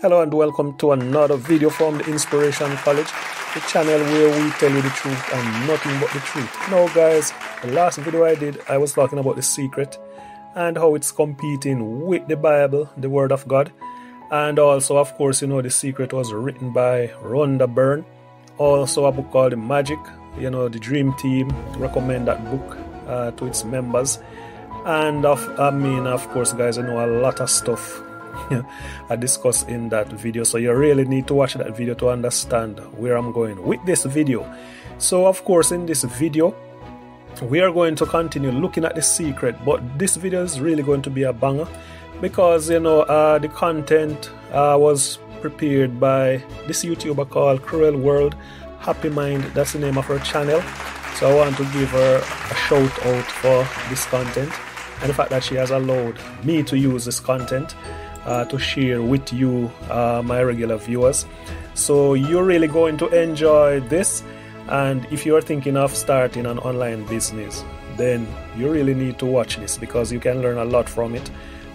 Hello and welcome to another video from the Inspiration College, the channel where we tell you the truth and nothing but the truth. Now guys, the last video I did, I was talking about The Secret and how it's competing with the Bible, the Word of God. And also, of course, you know, The Secret was written by Rhonda Byrne. Also a book called The Magic, you know, the Dream Team recommend that book to its members. And of course guys, I know a lot of stuff I discuss in that video, so you really need to watch that video to understand where I'm going with this video. So of course, in this video we are going to continue looking at The Secret, but this video is really going to be a banger because, you know, the content was prepared by this YouTuber called Cruel World Happy Mind. That's the name of her channel, so I want to give her a shout out for this content and the fact that she has allowed me to use this content to share with you, my regular viewers. So you're really going to enjoy this, and if you're thinking of starting an online business, then you really need to watch this because you can learn a lot from it.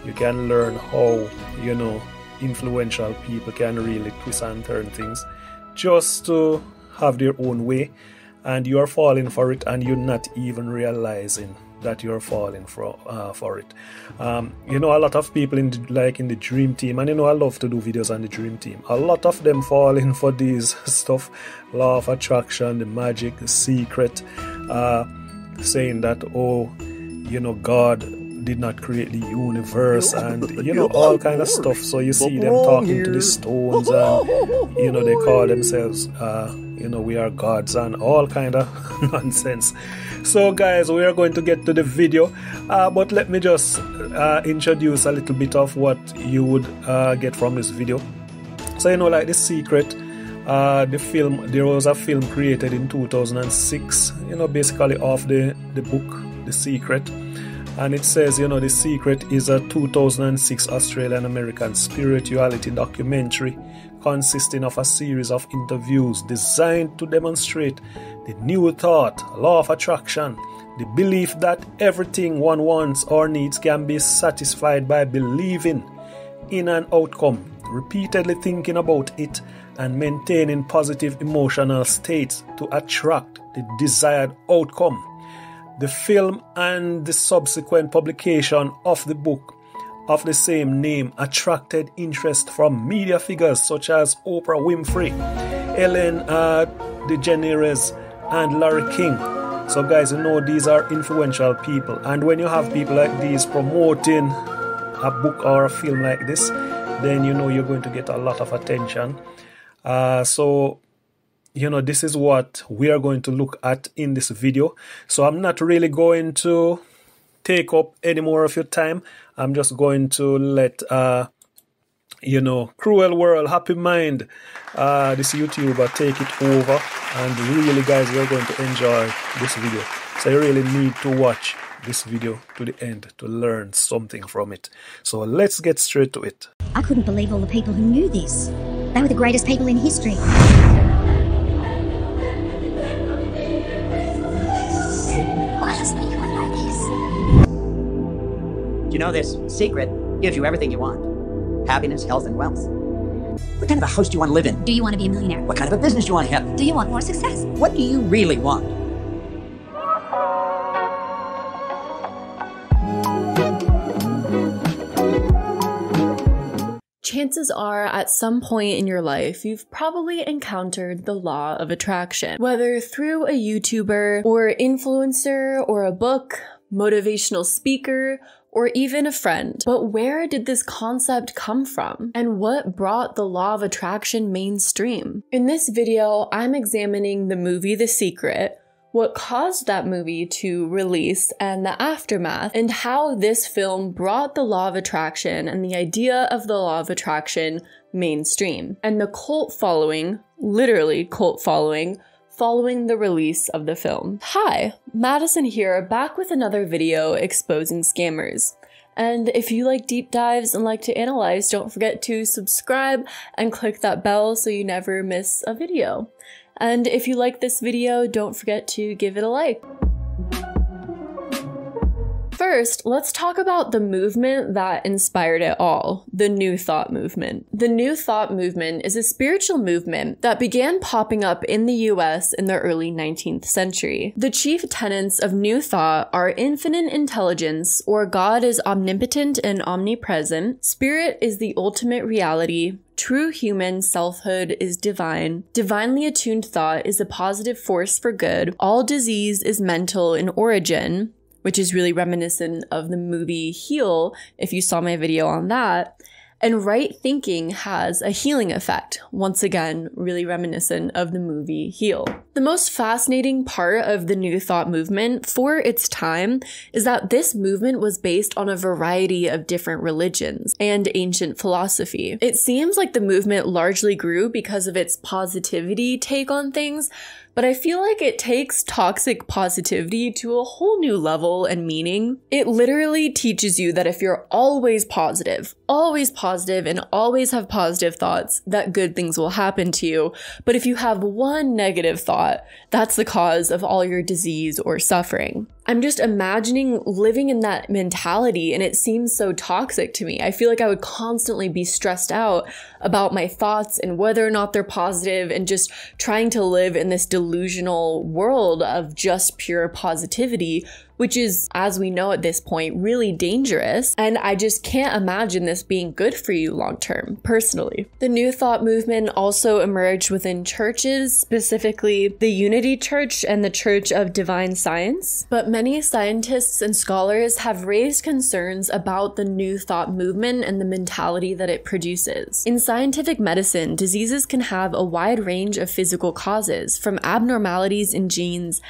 You can learn how, you know, influential people can really twist and turn things just to have their own way, and you're falling for it and you're not even realizing that you're falling for it. You know, a lot of people in the Dream Team, and you know I love to do videos on the Dream Team, a lot of them falling for these stuff, law of attraction, the magic, the secret, saying that, oh, you know, God did not create the universe and, you know, all kind of stuff. So you see them talking to the stones and, you know, they call themselves you know, we are gods and all kind of nonsense. So guys, we are going to get to the video, but let me just introduce a little bit of what you would get from this video. So, you know, like The Secret, the film, there was a film created in 2006, you know, basically off the book The Secret. And it says, you know, The Secret is a 2006 Australian-American spirituality documentary consisting of a series of interviews designed to demonstrate the new thought, law of attraction, the belief that everything one wants or needs can be satisfied by believing in an outcome, repeatedly thinking about it, and maintaining positive emotional states to attract the desired outcome. The film and the subsequent publication of the book of the same name attracted interest from media figures such as Oprah Winfrey, Ellen DeGeneres, and Larry King. So guys, you know, these are influential people, and when you have people like these promoting a book or a film like this, then you know you're going to get a lot of attention. So you know, this is what we are going to look at in this video. So I'm not really going to take up any more of your time. I'm just going to let, you know, Cruel World Happy Mind, this YouTuber, take it over. And really, guys, you're going to enjoy this video. So you really need to watch this video to the end to learn something from it. So let's get straight to it. I couldn't believe all the people who knew this. They were the greatest people in history. You know, this secret gives you everything you want. Happiness, health, and wealth. What kind of a house do you want to live in? Do you want to be a millionaire? What kind of a business do you want to have? Do you want more success? What do you really want? Chances are, at some point in your life, you've probably encountered the law of attraction, whether through a YouTuber or influencer or a book, motivational speaker, or even a friend. But where did this concept come from? And what brought the law of attraction mainstream? In this video, I'm examining the movie The Secret, what caused that movie to release and the aftermath, and how this film brought the law of attraction and the idea of the law of attraction mainstream, and the cult following, literally cult following, following the release of the film. Hi, Madison here, back with another video exposing scammers. And if you like deep dives and like to analyze, don't forget to subscribe and click that bell so you never miss a video. And if you like this video, don't forget to give it a like. First, let's talk about the movement that inspired it all, the New Thought movement. The New Thought movement is a spiritual movement that began popping up in the US in the early 19th century. The chief tenets of New Thought are infinite intelligence, or God is omnipotent and omnipresent, spirit is the ultimate reality, true human selfhood is divine. Divinely attuned thought is a positive force for good. All disease is mental in origin, which is really reminiscent of the movie Heal, if you saw my video on that. And right thinking has a healing effect. Once again, really reminiscent of the movie Heal. The most fascinating part of the New Thought movement for its time is that this movement was based on a variety of different religions and ancient philosophy. It seems like the movement largely grew because of its positivity take on things, but I feel like it takes toxic positivity to a whole new level and meaning. It literally teaches you that if you're always positive, and always have positive thoughts, that good things will happen to you. But if you have one negative thought, that's the cause of all your disease or suffering. I'm just imagining living in that mentality and it seems so toxic to me. I feel like I would constantly be stressed out about my thoughts and whether or not they're positive and just trying to live in this delusional world of just pure positivity, which is, as we know at this point, really dangerous. And I just can't imagine this being good for you long term, personally. The New Thought movement also emerged within churches, specifically the Unity Church and the Church of Divine Science. But many scientists and scholars have raised concerns about the New Thought movement and the mentality that it produces. In scientific medicine, diseases can have a wide range of physical causes, from abnormalities in genes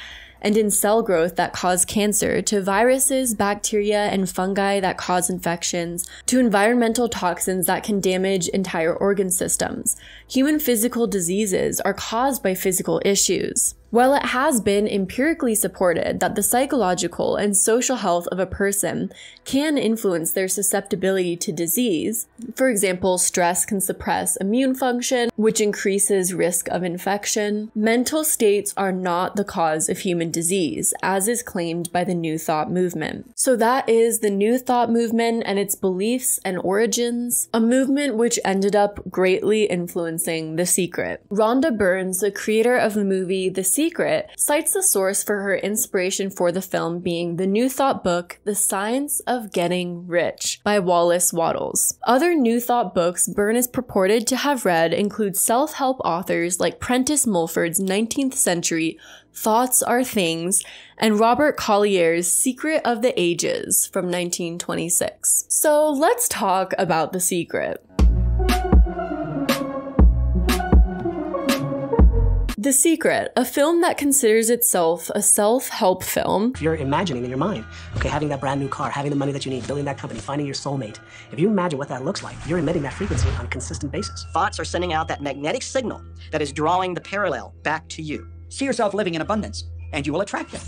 and in cell growth that cause cancer, to viruses, bacteria, and fungi that cause infections, to environmental toxins that can damage entire organ systems. Human physical diseases are caused by physical issues. While it has been empirically supported that the psychological and social health of a person can influence their susceptibility to disease, for example, stress can suppress immune function, which increases risk of infection, mental states are not the cause of human disease, as is claimed by the New Thought movement. So that is the New Thought movement and its beliefs and origins, a movement which ended up greatly influencing The Secret. Rhonda Byrne, the creator of the movie The Secret, cites the source for her inspiration for the film being the New Thought book, The Science of Getting Rich by Wallace Wattles. Other New Thought books Byrne is purported to have read include self-help authors like Prentice Mulford's 19th century Thoughts Are Things, and Robert Collier's Secret of the Ages from 1926. So let's talk about The Secret. The Secret, a film that considers itself a self-help film. You're imagining in your mind, okay, having that brand new car, having the money that you need, building that company, finding your soulmate. If you imagine what that looks like, you're emitting that frequency on a consistent basis. Thoughts are sending out that magnetic signal that is drawing the parallel back to you. See yourself living in abundance, and you will attract them.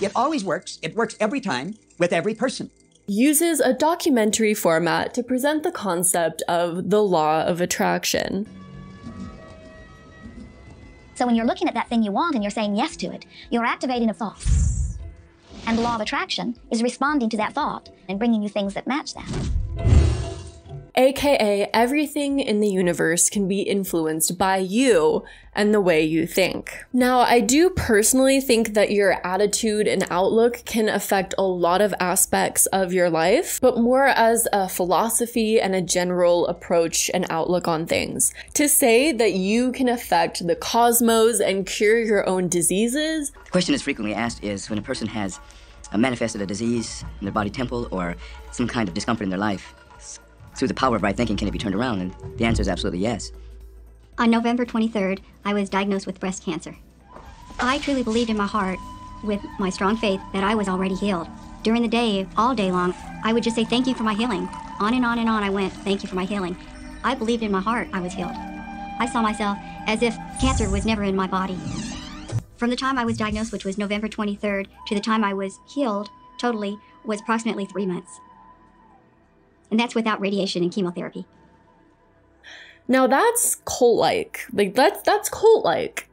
It always works. It works every time with every person. Uses a documentary format to present the concept of the law of attraction. So when you're looking at that thing you want and you're saying yes to it, you're activating a thought. And the law of attraction is responding to that thought and bringing you things that match that. AKA, everything in the universe can be influenced by you and the way you think. Now, I do personally think that your attitude and outlook can affect a lot of aspects of your life, but more as a philosophy and a general approach and outlook on things. To say that you can affect the cosmos and cure your own diseases. The question that's frequently asked is when a person has manifested a disease in their body temple or some kind of discomfort in their life, through the power of right thinking, can it be turned around? And the answer is absolutely yes. On November 23rd, I was diagnosed with breast cancer. I truly believed in my heart, with my strong faith, that I was already healed. During the day, all day long, I would just say, thank you for my healing. On and on and on I went, thank you for my healing. I believed in my heart I was healed. I saw myself as if cancer was never in my body. From the time I was diagnosed, which was November 23rd, to the time I was healed, totally, was approximately 3 months. And that's without radiation and chemotherapy. Now that's cult-like. Like, that's cult-like.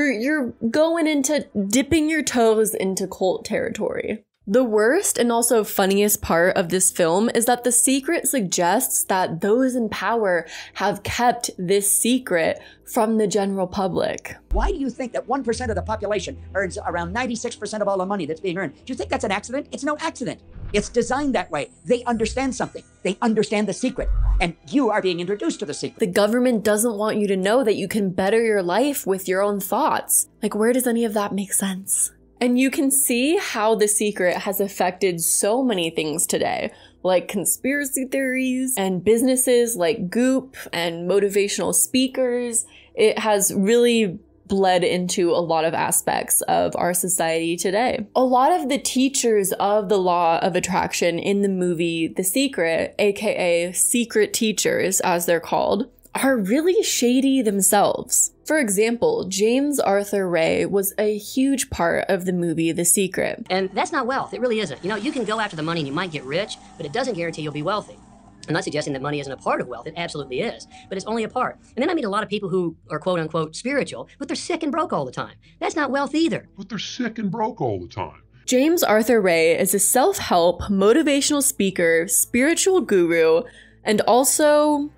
You're going into dipping your toes into cult territory. The worst and also funniest part of this film is that The Secret suggests that those in power have kept this secret from the general public. Why do you think that 1% of the population earns around 96% of all the money that's being earned? Do you think that's an accident? It's no accident. It's designed that way. They understand something. They understand the secret. And you are being introduced to the secret. The government doesn't want you to know that you can better your life with your own thoughts. Like, where does any of that make sense? And you can see how The Secret has affected so many things today, like conspiracy theories and businesses like Goop and motivational speakers. It has really bled into a lot of aspects of our society today. A lot of the teachers of the law of attraction in the movie The Secret, aka secret teachers as they're called, are really shady themselves. For example, James Arthur Ray was a huge part of the movie The Secret. And that's not wealth, it really isn't. You know, you can go after the money and you might get rich, but it doesn't guarantee you'll be wealthy. I'm not suggesting that money isn't a part of wealth, it absolutely is, but it's only a part. And then I meet a lot of people who are quote unquote spiritual, but they're sick and broke all the time. That's not wealth either. But they're sick and broke all the time. James Arthur Ray is a self-help, motivational speaker, spiritual guru, and also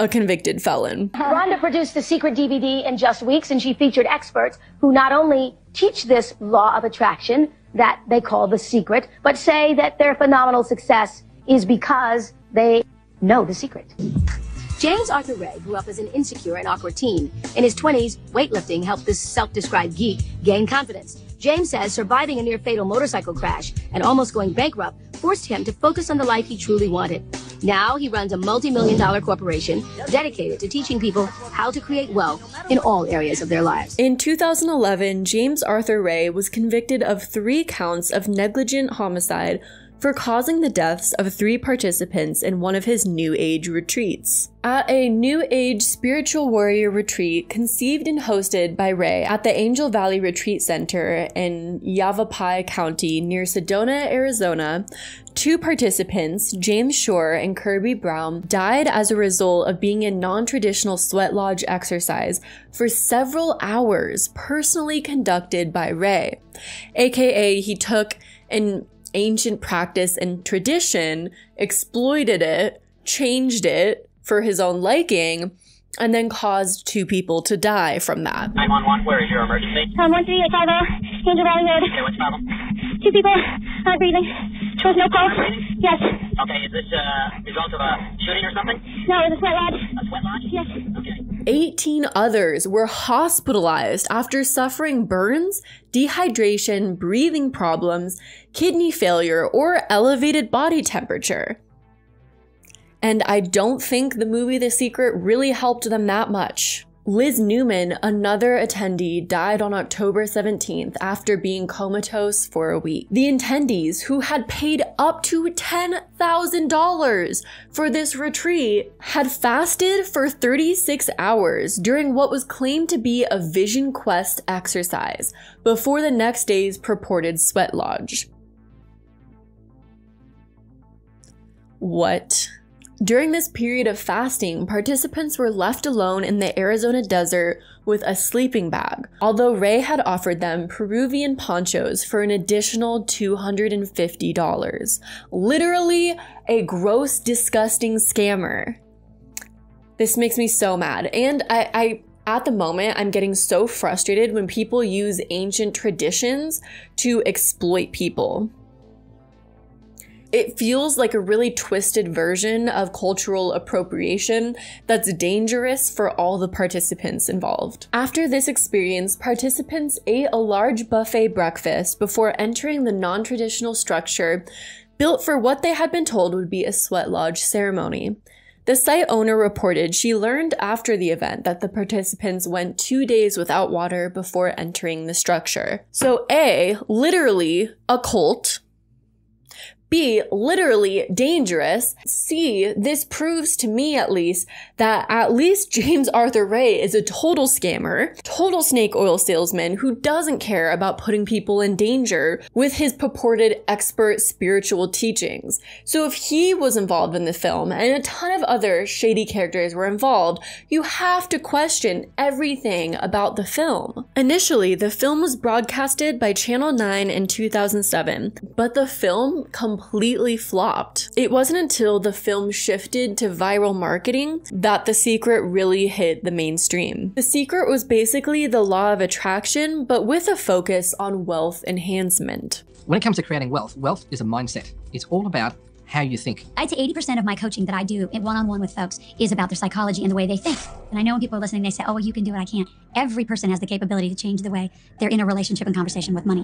a convicted felon. Rhonda produced The Secret DVD in just weeks, and she featured experts who not only teach this law of attraction that they call The Secret, but say that their phenomenal success is because they know the secret. James Arthur Ray grew up as an insecure and awkward teen. In his 20s, weightlifting helped this self-described geek gain confidence. James says surviving a near-fatal motorcycle crash and almost going bankrupt forced him to focus on the life he truly wanted. Now he runs a multi-million-dollar corporation dedicated to teaching people how to create wealth in all areas of their lives. In 2011, James Arthur Ray was convicted of 3 counts of negligent homicide for causing the deaths of 3 participants in one of his New Age retreats. At a New Age spiritual warrior retreat conceived and hosted by Ray at the Angel Valley Retreat Center in Yavapai County near Sedona, Arizona, 2 participants, James Shore and Kirby Brown, died as a result of being in non-traditional sweat lodge exercise for several hours personally conducted by Ray, aka he took an ancient practice and tradition, exploited it, changed it for his own liking, and then caused 2 people to die from that. 911, where is your emergency? 13850, Angel Valley Road. Okay, what's the problem? 2 people aren't breathing. There was no pulse. Yes. Okay, is this a result of a shooting or something? No, it was a sweat lodge. A sweat lodge? Yes. Okay. 18 others were hospitalized after suffering burns, dehydration, breathing problems, kidney failure, or elevated body temperature. And I don't think the movie The Secret really helped them that much. Liz Newman, another attendee, died on October 17th after being comatose for a week. The attendees, who had paid up to $10,000 for this retreat, had fasted for 36 hours during what was claimed to be a vision quest exercise before the next day's purported sweat lodge. What? During this period of fasting, participants were left alone in the Arizona desert with a sleeping bag, although Ray had offered them Peruvian ponchos for an additional $250. Literally a gross, disgusting scammer. This makes me so mad. And I at the moment, I'm getting so frustrated when people use ancient traditions to exploit people. It feels like a really twisted version of cultural appropriation that's dangerous for all the participants involved. After this experience, participants ate a large buffet breakfast before entering the non-traditional structure built for what they had been told would be a sweat lodge ceremony. The site owner reported she learned after the event that the participants went 2 days without water before entering the structure. So A, literally a cult. B, literally dangerous. C, this proves to me at least that at least James Arthur Ray is a total scammer, total snake oil salesman who doesn't care about putting people in danger with his purported expert spiritual teachings. So if he was involved in the film and a ton of other shady characters were involved, you have to question everything about the film. Initially, the film was broadcasted by Channel 9 in 2007, but the film completely flopped. It wasn't until the film shifted to viral marketing that The Secret really hit the mainstream. The Secret was basically the law of attraction, but with a focus on wealth enhancement. When it comes to creating wealth, wealth is a mindset. It's all about how you think. I'd say 80% of my coaching that I do in one-on-one with folks is about their psychology and the way they think. And I know when people are listening, they say, oh, well, you can do it, I can't. Every person has the capability to change the way they're in a relationship and conversation with money.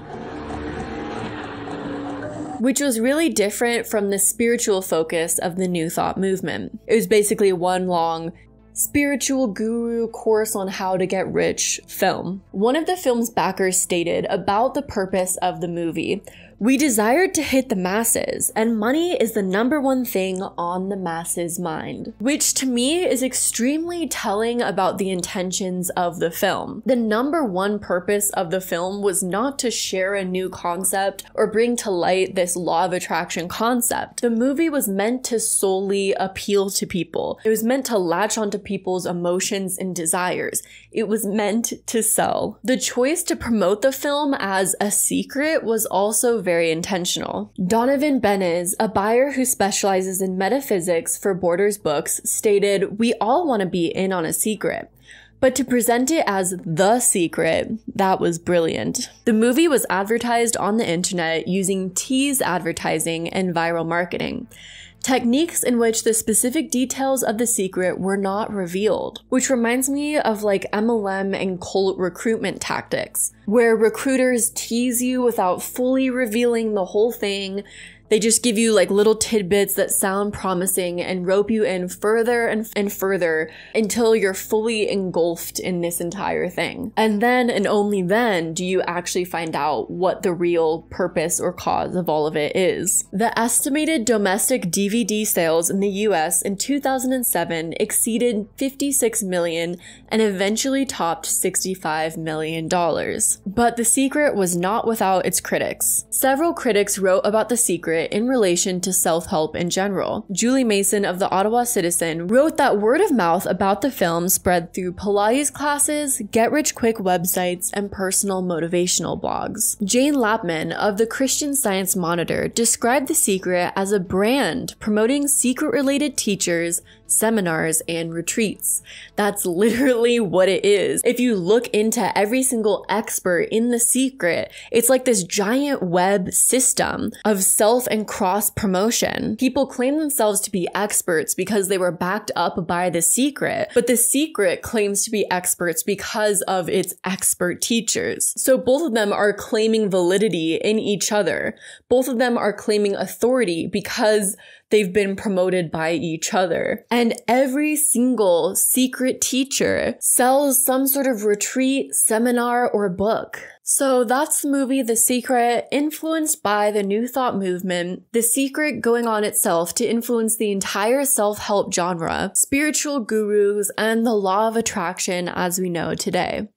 Which was really different from the spiritual focus of the New Thought movement. It was basically one long spiritual guru course on how to get rich film. One of the film's backers stated about the purpose of the movie, "We desired to hit the masses, and money is the #1 thing on the masses' mind," which to me is extremely telling about the intentions of the film. The #1 purpose of the film was not to share a new concept or bring to light this law of attraction concept. The movie was meant to solely appeal to people. It was meant to latch onto people's emotions and desires. It was meant to sell. The choice to promote the film as a secret was also very intentional. Donovan Benes, a buyer who specializes in metaphysics for Borders Books, stated, "We all want to be in on a secret. But to present it as The Secret, that was brilliant." The movie was advertised on the internet using tease advertising and viral marketing, techniques in which the specific details of The Secret were not revealed, which reminds me of like MLM and cult recruitment tactics, where recruiters tease you without fully revealing the whole thing. They just give you like little tidbits that sound promising and rope you in further and further until you're fully engulfed in this entire thing. And then and only then do you actually find out what the real purpose or cause of all of it is. The estimated domestic DVD sales in the US in 2007 exceeded 56 million and eventually topped $65 million. But The Secret was not without its critics. Several critics wrote about The Secret in relation to self-help in general. Julie Mason of the Ottawa Citizen wrote that word of mouth about the film spread through Pilates classes, get-rich-quick websites, and personal motivational blogs. Jane Lapman of the Christian Science Monitor described The Secret as a brand promoting secret-related teachers, seminars, and retreats. That's literally what it is. If you look into every single expert in The Secret, it's like this giant web system of self and cross promotion. People claim themselves to be experts because they were backed up by The Secret, but The Secret claims to be experts because of its expert teachers. So both of them are claiming validity in each other. Both of them are claiming authority because they've been promoted by each other. And every single secret teacher sells some sort of retreat, seminar, or book. So that's the movie The Secret, influenced by the New Thought movement, The Secret going on itself to influence the entire self-help genre, spiritual gurus, and the law of attraction as we know today.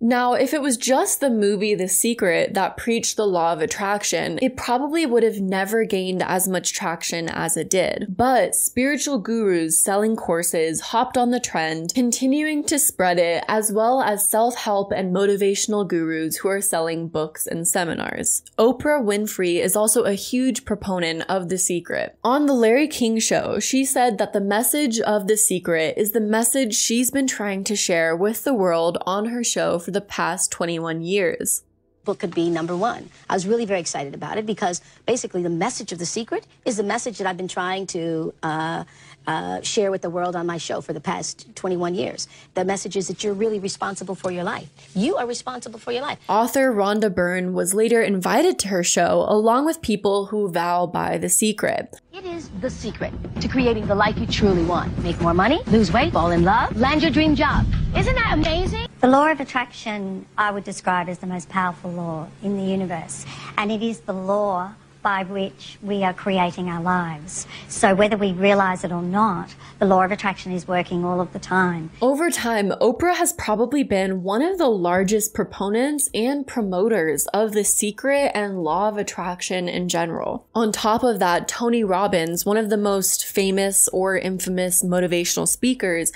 Now, if it was just the movie The Secret that preached the law of attraction, it probably would have never gained as much traction as it did. But spiritual gurus selling courses hopped on the trend, continuing to spread it, as well as self-help and motivational gurus who are selling books and seminars. Oprah Winfrey is also a huge proponent of The Secret. On The Larry King Show, she said that the message of The Secret is the message she's been trying to share with the world on her show for the past 21 years. Book could be #1. I was really very excited about it because basically the message of The Secret is the message that I've been trying to share with the world on my show for the past 21 years. The message is that you're really responsible for your life. You are responsible for your life. Author Rhonda Byrne was later invited to her show along with people who vow by The Secret. Yeah. It is the secret to creating the life you truly want. Make more money, lose weight, fall in love, land your dream job. Isn't that amazing? The law of attraction I would describe as the most powerful law in the universe, and it is the law by which we are creating our lives. So whether we realize it or not, the law of attraction is working all of the time. Over time, Oprah has probably been one of the largest proponents and promoters of The Secret and law of attraction in general. On top of that, Tony Robbins, one of the most famous or infamous motivational speakers,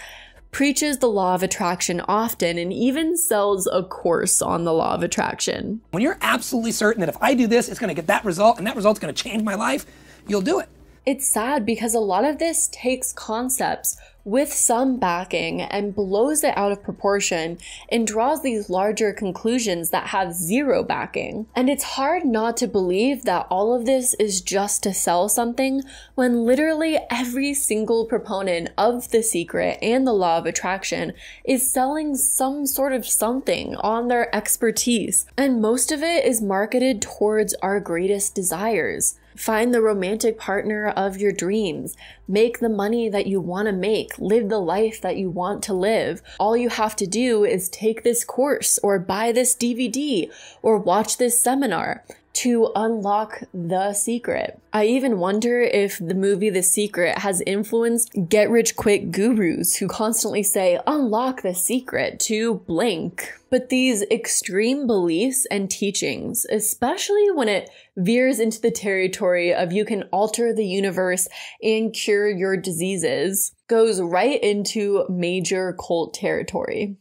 preaches the law of attraction often and even sells a course on the law of attraction. When you're absolutely certain that if I do this, it's going to get that result and that result's going to change my life, you'll do it. It's sad because a lot of this takes concepts with some backing and blows it out of proportion and draws these larger conclusions that have zero backing. And it's hard not to believe that all of this is just to sell something when literally every single proponent of The Secret and the law of attraction is selling some sort of something on their expertise. And most of it is marketed towards our greatest desires. Find the romantic partner of your dreams, make the money that you want to make, live the life that you want to live. All you have to do is take this course or buy this DVD or watch this seminar to unlock the secret. I even wonder if the movie The Secret has influenced get-rich-quick gurus who constantly say, unlock the secret to blank. But these extreme beliefs and teachings, especially when it veers into the territory of you can alter the universe and cure your diseases, goes right into major cult territory.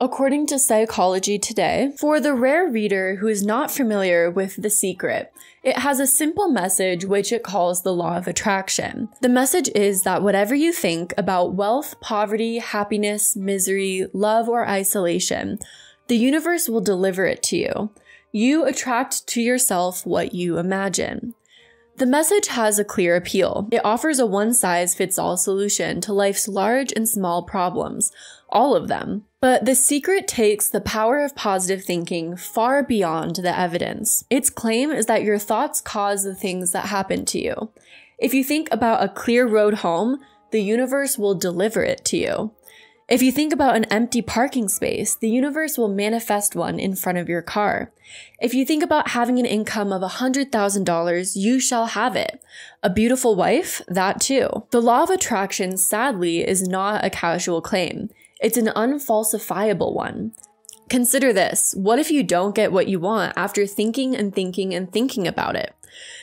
According to Psychology Today, for the rare reader who is not familiar with The Secret, it has a simple message which it calls the law of attraction. The message is that whatever you think about wealth, poverty, happiness, misery, love, or isolation, the universe will deliver it to you. You attract to yourself what you imagine. The message has a clear appeal. It offers a one-size-fits-all solution to life's large and small problems, all of them. But The Secret takes the power of positive thinking far beyond the evidence. Its claim is that your thoughts cause the things that happen to you. If you think about a clear road home, the universe will deliver it to you. If you think about an empty parking space, the universe will manifest one in front of your car. If you think about having an income of $100,000, you shall have it. A beautiful wife, that too. The law of attraction, sadly, is not a casual claim. It's an unfalsifiable one. Consider this. What if you don't get what you want after thinking and thinking and thinking about it?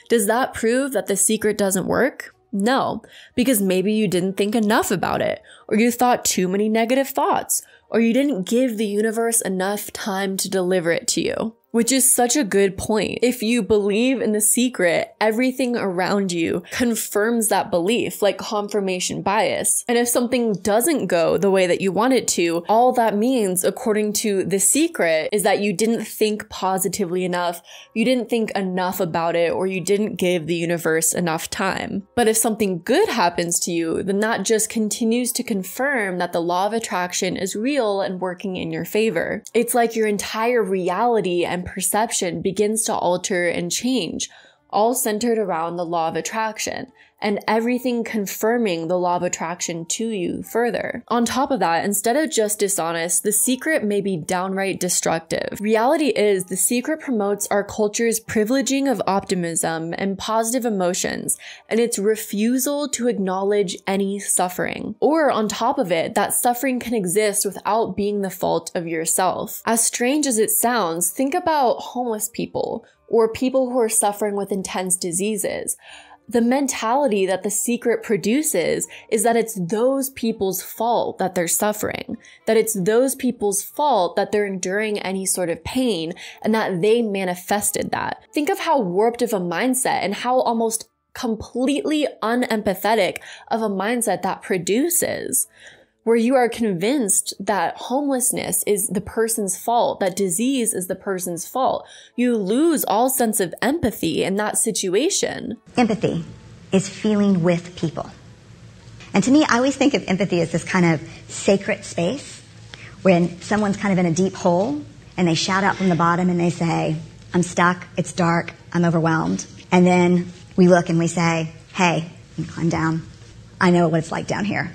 Does that prove that The Secret doesn't work? No, because maybe you didn't think enough about it, or you thought too many negative thoughts, or you didn't give the universe enough time to deliver it to you. Which is such a good point. If you believe in The Secret, everything around you confirms that belief, like confirmation bias. And if something doesn't go the way that you want it to, all that means, according to The Secret, is that you didn't think positively enough, you didn't think enough about it, or you didn't give the universe enough time. But if something good happens to you, then that just continues to confirm that the law of attraction is real and working in your favor. It's like your entire reality and perception begins to alter and change, all centered around the law of attraction, and everything confirming the law of attraction to you further. On top of that, instead of just dishonest, The Secret may be downright destructive. Reality is, The Secret promotes our culture's privileging of optimism and positive emotions, and its refusal to acknowledge any suffering. Or on top of it, that suffering can exist without being the fault of yourself. As strange as it sounds, think about homeless people, or people who are suffering with intense diseases. The mentality that The Secret produces is that it's those people's fault that they're suffering, that it's those people's fault that they're enduring any sort of pain, and that they manifested that. Think of how warped of a mindset and how almost completely unempathetic of a mindset that produces, where you are convinced that homelessness is the person's fault, that disease is the person's fault. You lose all sense of empathy in that situation. Empathy is feeling with people. And to me, I always think of empathy as this kind of sacred space when someone's kind of in a deep hole and they shout out from the bottom and they say, I'm stuck, it's dark, I'm overwhelmed. And then we look and we say, hey, you climb down. I know what it's like down here.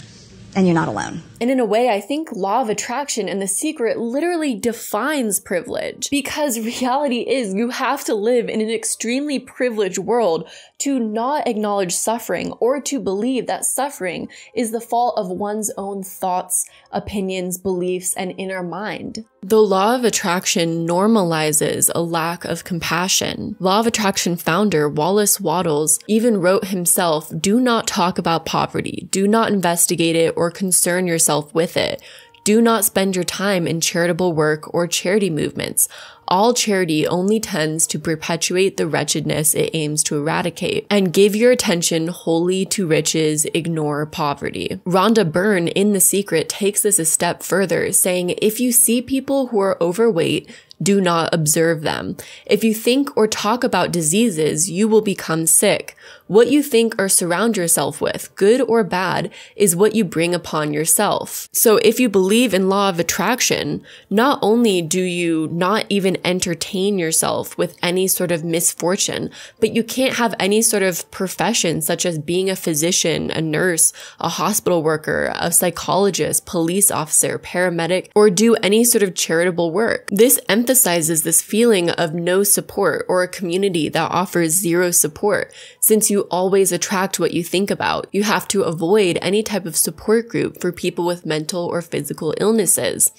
And you're not alone. And in a way, I think law of attraction and The Secret literally defines privilege, because reality is you have to live in an extremely privileged world to not acknowledge suffering or to believe that suffering is the fault of one's own thoughts, opinions, beliefs, and inner mind. The law of attraction normalizes a lack of compassion. Law of attraction founder Wallace Wattles even wrote himself, "Do not talk about poverty. Do not investigate it or concern yourself with it. Do not spend your time in charitable work or charity movements. All charity only tends to perpetuate the wretchedness it aims to eradicate, and give your attention wholly to riches, ignore poverty." Rhonda Byrne in The Secret takes this a step further, saying, if you see people who are overweight, do not observe them. If you think or talk about diseases, you will become sick. What you think or surround yourself with, good or bad, is what you bring upon yourself. So if you believe in law of attraction, not only do you not even entertain yourself with any sort of misfortune, but you can't have any sort of profession such as being a physician, a nurse, a hospital worker, a psychologist, police officer, paramedic, or do any sort of charitable work. This emphasizes this feeling of no support or a community that offers zero support, since you always attract what you think about. You have to avoid any type of support group for people with mental or physical illnesses.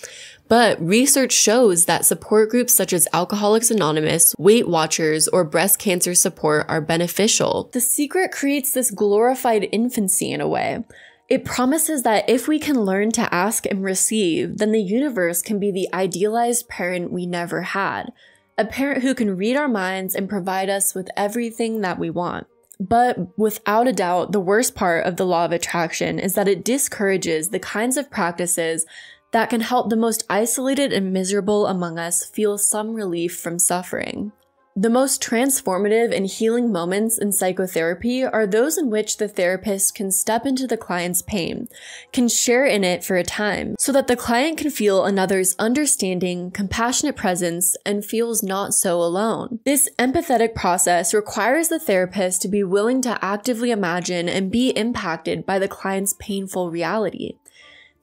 But research shows that support groups such as Alcoholics Anonymous, Weight Watchers, or breast cancer support are beneficial. The Secret creates this glorified infancy in a way. It promises that if we can learn to ask and receive, then the universe can be the idealized parent we never had. A parent who can read our minds and provide us with everything that we want. But without a doubt, the worst part of the law of attraction is that it discourages the kinds of practices that can help the most isolated and miserable among us feel some relief from suffering. The most transformative and healing moments in psychotherapy are those in which the therapist can step into the client's pain, can share in it for a time, so that the client can feel another's understanding, compassionate presence, and feels not so alone. This empathetic process requires the therapist to be willing to actively imagine and be impacted by the client's painful reality.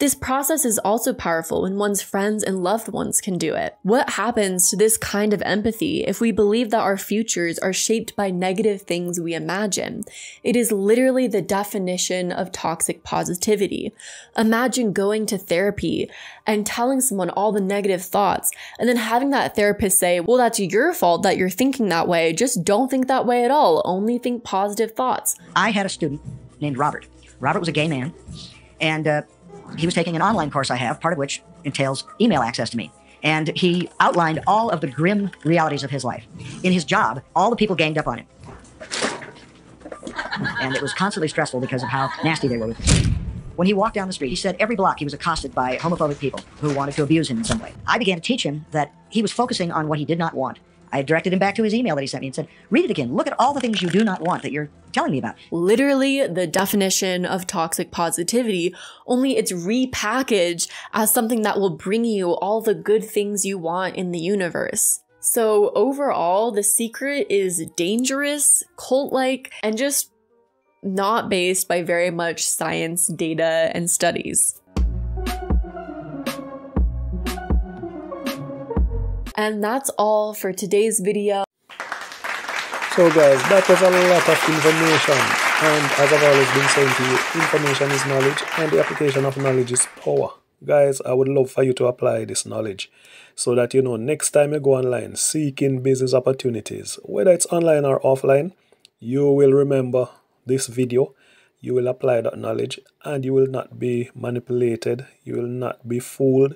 This process is also powerful when one's friends and loved ones can do it. What happens to this kind of empathy if we believe that our futures are shaped by negative things we imagine? It is literally the definition of toxic positivity. Imagine going to therapy and telling someone all the negative thoughts, and then having that therapist say, well, that's your fault that you're thinking that way. Just don't think that way at all. Only think positive thoughts. I had a student named Robert. Robert was a gay man, and he was taking an online course I have, part of which entails email access to me. And he outlined all of the grim realities of his life. In his job, all the people ganged up on him. And it was constantly stressful because of how nasty they were with him. When he walked down the street, he said every block he was accosted by homophobic people who wanted to abuse him in some way. I began to teach him that he was focusing on what he did not want. I directed him back to his email that he sent me and said, read it again. Look at all the things you do not want that you're telling me about. Literally the definition of toxic positivity, only it's repackaged as something that will bring you all the good things you want in the universe. So overall, The Secret is dangerous, cult-like, and just not based by very much science, data, and studies. And that's all for today's video. So guys, that was a lot of information, and as I've always been saying to you, information is knowledge, and the application of knowledge is power. Guys, I would love for you to apply this knowledge so that you know next time you go online seeking business opportunities, whether it's online or offline, you will remember this video. You will apply that knowledge and you will not be manipulated. You will not be fooled.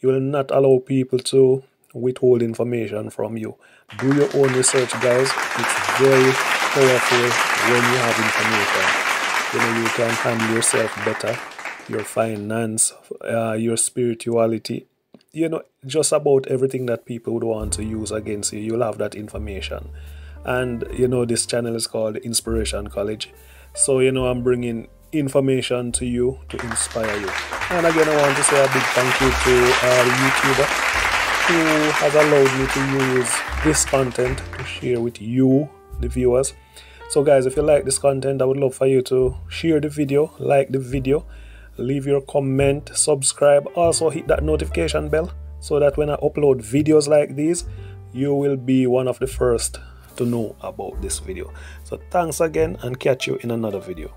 You will not allow people to withhold information from you. Do your own research, guys. It's very powerful when you have information. You know, you can handle yourself better, your finance, your spirituality, you know, just about everything that people would want to use against you, you'll have that information. And you know, this channel is called Inspiration College, so you know, I'm bringing information to you to inspire you. And again, I want to say a big thank you to our YouTuber who has allowed me to use this content to share with you, the viewers. So guys, if you like this content, I would love for you to share the video, like the video, leave your comment, subscribe, also hit that notification bell so that when I upload videos like these, you will be one of the first to know about this video. So thanks again and catch you in another video.